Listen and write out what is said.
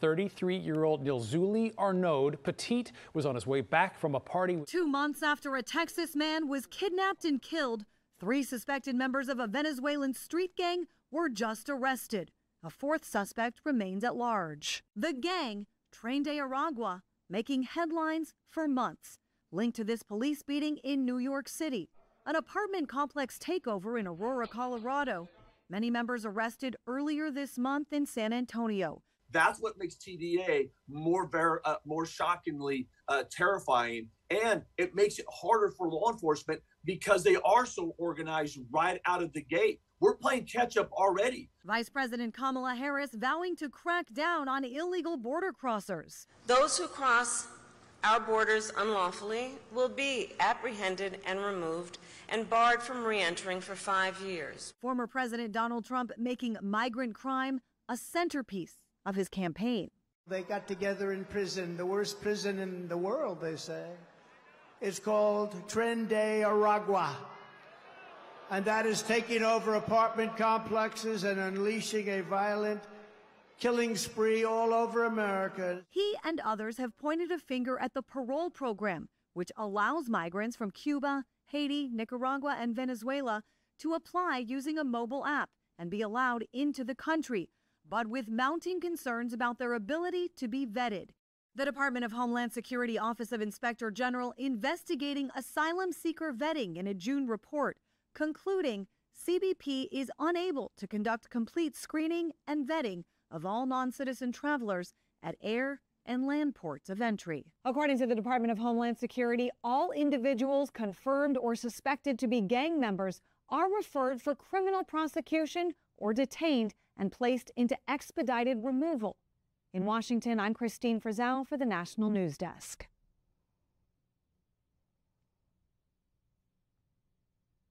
33-year-old Nilzuly Arneaud Petit was on his way back from a party. 2 months after a Texas man was kidnapped and killed, 3 suspected members of a Venezuelan street gang were just arrested. A 4th suspect remains at large. The gang, Tren de Aragua, making headlines for months, linked to this police beating in New York City, an apartment complex takeover in Aurora, Colorado. Many members arrested earlier this month in San Antonio. That's what makes TDA more shockingly terrifying, and it makes it harder for law enforcement because they are so organized right out of the gate. We're playing catch-up already. Vice President Kamala Harris vowing to crack down on illegal border crossers. Those who cross our borders unlawfully will be apprehended and removed and barred from re-entering for 5 years. Former President Donald Trump making migrant crime a centerpiece of his campaign. They got together in prison, the worst prison in the world, they say. It's called Tren de Aragua. And that is taking over apartment complexes and unleashing a violent killing spree all over America. He and others have pointed a finger at the parole program, which allows migrants from Cuba, Haiti, Nicaragua, and Venezuela to apply using a mobile app and be allowed into the country, but with mounting concerns about their ability to be vetted. The Department of Homeland Security Office of Inspector General investigating asylum seeker vetting in a June report, concluding CBP is unable to conduct complete screening and vetting of all non-citizen travelers at air and land ports of entry. According to the Department of Homeland Security, all individuals confirmed or suspected to be gang members are referred for criminal prosecution or detained and placed into expedited removal. In Washington, I'm Christine Frizzell for the National News Desk.